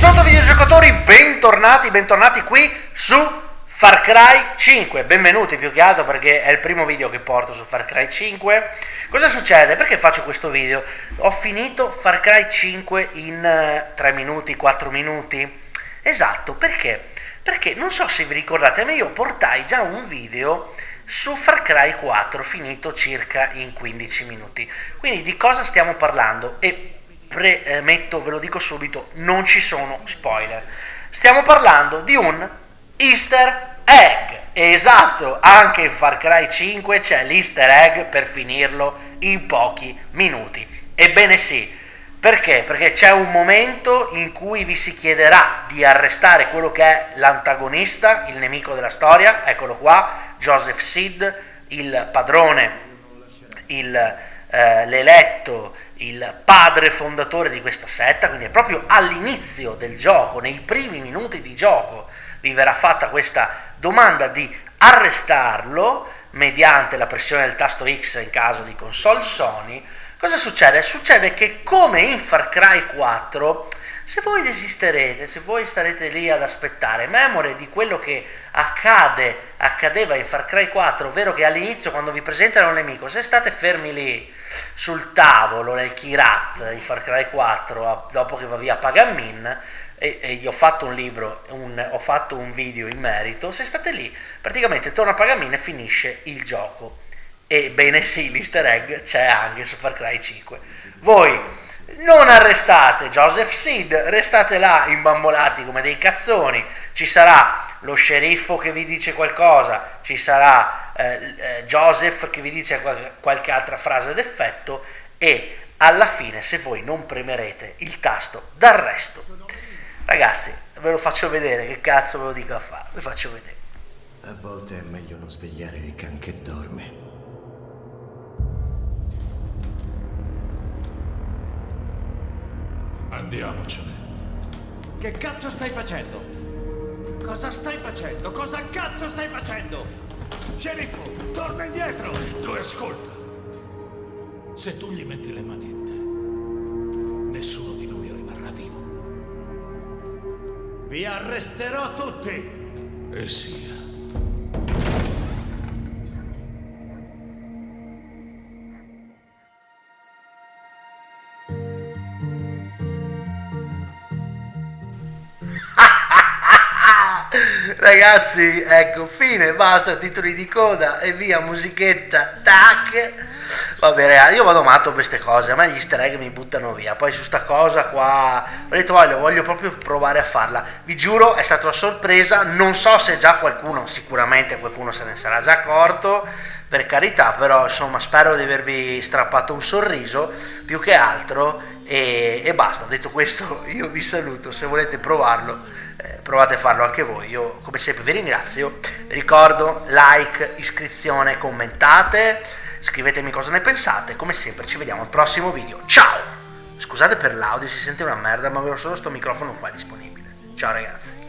Salve videogiocatori, bentornati qui su Far Cry 5. Benvenuti più che altro perché è il primo video che porto su Far Cry 5. Cosa succede? Perché faccio questo video? Ho finito Far Cry 5 in 3 minuti, 4 minuti. Esatto, perché? Perché non so se vi ricordate, ma io portai già un video su Far Cry 4 finito circa in 15 minuti. Quindi di cosa stiamo parlando? E premetto, ve lo dico subito, non ci sono spoiler. Stiamo parlando di un easter egg. Esatto, anche in Far Cry 5 c'è l'easter egg per finirlo in pochi minuti. Ebbene sì, perché? Perché c'è un momento in cui vi si chiederà di arrestare quello che è l'antagonista, il nemico della storia, eccolo qua, Joseph Seed, il padrone, l'eletto, il padre fondatore di questa setta. Quindi è proprio all'inizio del gioco, nei primi minuti di gioco, vi verrà fatta questa domanda di arrestarlo mediante la pressione del tasto X in caso di console Sony. Cosa succede? Succede che, come in Far Cry 4, se voi desisterete, se voi starete lì ad aspettare, memore di quello che accadeva in Far Cry 4, ovvero che all'inizio quando vi presentano un nemico, se state fermi lì sul tavolo nel Kirat in Far Cry 4, dopo che va via Pagan Min, e gli ho fatto un libro, ho fatto un video in merito, se state lì praticamente torna Pagan Min e finisce il gioco. Ebbene sì, l'easter egg c'è anche su Far Cry 5. Voi non arrestate Joseph Seed, restate là imbambolati come dei cazzoni. Ci sarà lo sceriffo che vi dice qualcosa, ci sarà Joseph che vi dice qualche altra frase d'effetto, e alla fine, se voi non premerete il tasto d'arresto, ragazzi, ve lo faccio vedere, che cazzo ve lo dico a fare, ve faccio vedere. A volte è meglio non svegliare il can che dorme. Andiamocene. Che cazzo stai facendo? Cosa stai facendo? Cosa cazzo stai facendo? Sceriffo, torna indietro! Zitto e ascolta. Se tu gli metti le manette, nessuno di noi rimarrà vivo. Vi arresterò tutti! E sia. Ragazzi, ecco, fine, basta, titoli di coda e via, musichetta, tac. Va bene, io vado matto queste cose, a me gli easter egg mi buttano via. Poi su sta cosa qua ho detto, voglio proprio provare a farla. Vi giuro, è stata una sorpresa, non so se già qualcuno, sicuramente qualcuno se ne sarà già accorto, per carità, però insomma spero di avervi strappato un sorriso più che altro. E basta, detto questo io vi saluto. Se volete provarlo, provate a farlo anche voi. Io come sempre vi ringrazio, ricordo like, iscrizione, commentate, scrivetemi cosa ne pensate, come sempre ci vediamo al prossimo video, ciao. Scusate per l'audio, si sente una merda, ma avevo solo sto microfono qua disponibile. Ciao ragazzi.